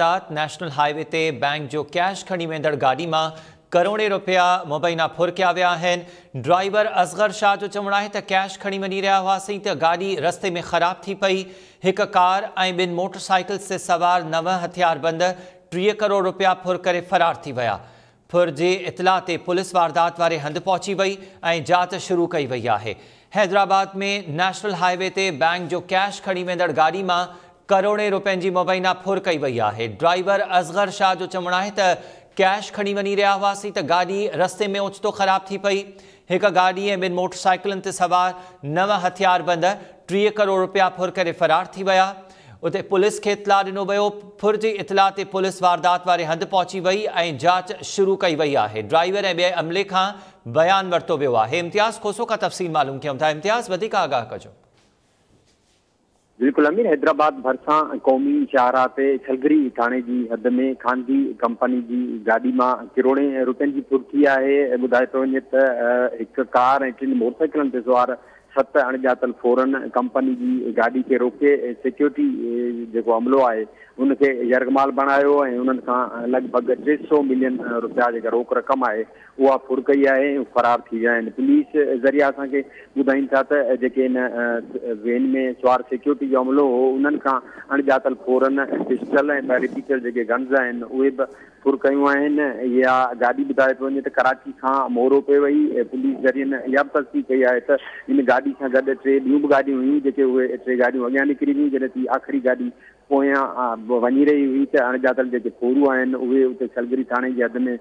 National highway ते bank जो cash खणी वेंदड़ गाड़ी में करोड़े रुपया मुबैना फुरक आया हैं। ड्राइवर असगर शाह जो चवण है त कैश खणी वही रहा हुआसी तो गाड़ी रस्ते में खराब थी पई। एक कार बिन मोटरसाइकिल से सवार 9 हथियारबंद 30 करोड़ रुपया फुर करे फरार थी वया। फुर जे इतला ते पुलिस वारदात वाले हंध पहुंची वही ए जांच शुरू कई वही है। हैदराबाद में नेशनल हाईवे ते बैंक जो कैश खणी वेंदड़ गाड़ी में करोड़े रुपए की मुबैना फुर कई वही है। ड्राइवर असगर शाह जो चवण है त कैश खणी वही रहा हुआसी तो गाड़ी रस्ते में ओचतो खराब थी पई। एक गाड़ी बिन मोटरसाइकिलन ते सवार 9 हथियारबंद 30 करोड़ रुपया फुर करे फरार थी वया। उते पुलिस के इतला दिनों वो फुर की इतला ते पुलिस वारदात वाले हंध पहुंची वही ए जांच शुरू कई वही है। ड्राइवर ए बे अमले का बयान वरतो वो है। इम्तियाज़ खोसो का तफसील मालूम क्यों था। इम्तियाज़ वधिक आगाह कजो। बिल्कुल अमीर, हैदराबाद भरसा कौमी शाहरा ते छलगरी थाने की हद में खानगी कंपनी की गाड़ी में किरोड़े रुपये की फुरकी है। बुधाए तो वे तो एक कार 3 मोटरसाइकिलन से सवार 7 अणजातल फौरन कंपनी की गाड़ी के रोके सिक्योरिटी जो अमलो है उनके यरगमाल बणायो। लगभग 300 मिलियन रुपया जो रोक रकम है वह फुरकई है, फरार थी गया। पुलिस जरिया असें बुधाइन था जे इन वेन में सवार सिक्योरिटी जो अमलो हो उन अणजातल फौरन पिस्टल रिपीटर जो गन्स उ फुरकयूं। या गाड़ी बुधाए पे तो कराची का मोहरो पे वही। पुलिस जरिए यह भी तस्दीक कई है तो इन गाड़ी से गड 3 यूं भी गाड़ी हुई जो वे 3 गाड़ी अग्न निकली हुई। जैसे आखिरी गाड़ी पोया वही रही हुई तो अणजातल जो फोरू आन उ छलगरी थाने की हद में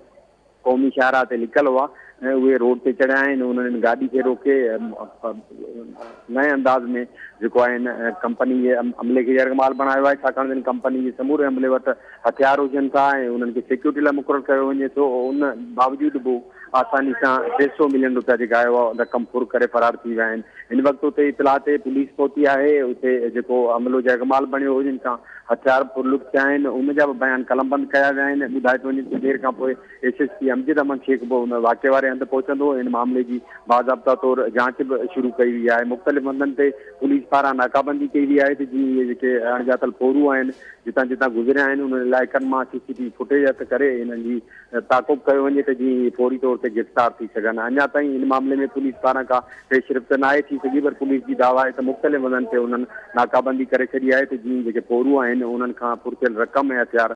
कौमी शाहरा से निकल हुआ वे रोड से चढ़िया। उन्होंने गाड़ी के रोके नए अंदाज में जो कंपनी के अमले के यरगमाल बणायो है। छाकाणि कंपनी के समूरे अमले वट हथियार हुजन था, उन्होंने सिक्योरिटी लाइ मुकरर कयो वञे तो उन बावजूद भी आसानी से 300 मिलियन रुपया जेका रकम फुर करे फरार थी विया। इन वक्त उते इतला ते पुलिस पहुंची है। उते जो अमलो यरगमाल बणियो हो जिनका हथियार फुरलुक थिया उन जा बयान कलमबंद कया विया। बुधाए तो वञे देर का SSP अमजद अहमद शेख भी उन वाके वारे हंध पहुंचो। इन मामले की बाजाबता तौर जांच भी शुरू कई हुई है। मुख्तलिफ़ हंधन से पुलिस पारा नाकाबंदी कई हुई है। जी जो अणजातल फोरू आन जिता जिता गुजरिया उन इलाकन में CCTV फुटेज हथ कर इन ताकुब किया वे तो जी फौरी तौर पर गिरफ्तार थी सकन। अना तीन इन मामले में पुलिस पारा का पेशरफ ना थी सकी पर पुलिस की दावा है तो मुख्तलिफ़ हंधन से उन्होंने नाकाबंदी कर छी है। तो जी जो फोरू आन उन्होंने फुरकियल रकम है हथियार